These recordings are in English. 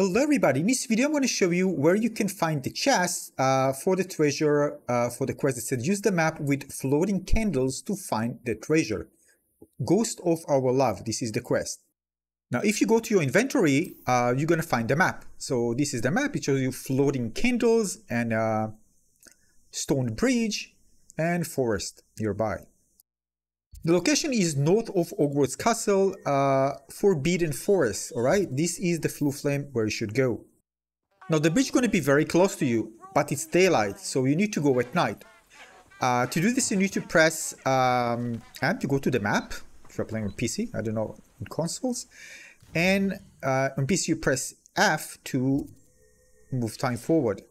Hello everybody, in this video I'm going to show you where you can find the chest for the treasure for the quest that said use the map with floating candles to find the treasure. Ghost of Our Love, this is the quest. Now if you go to your inventory, you're going to find the map. So this is the map, it shows you floating candles and stone bridge and forest nearby. The location is north of Hogwarts Castle, Forbidden Forest, alright? This is the Fluff Flame where you should go. Now the bridge is going to be very close to you, but it's daylight, so you need to go at night. To do this you need to press M to go to the map, if you're playing on PC, I don't know, on consoles. And on PC you press F to move time forward.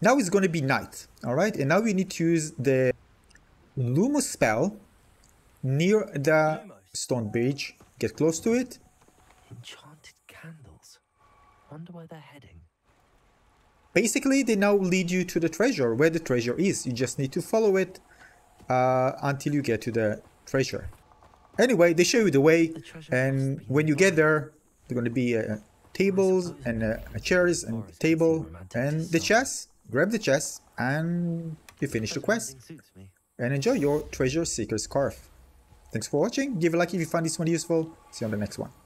Now it's going to be night, alright? And now we need to use the Lumos spell near the stone bridge. Get close to it. Enchanted candles. Wonder where they're heading. Basically, they now lead you to the treasure, where the treasure is. You just need to follow it until you get to the treasure. Anyway, they show you the way, and when you get there, there's going to be tables and chairs and a table and the chest. Grab the chest, and you finish the quest. And enjoy your treasure seeker scarf. Thanks for watching, give a like if you found this one useful, see you on the next one.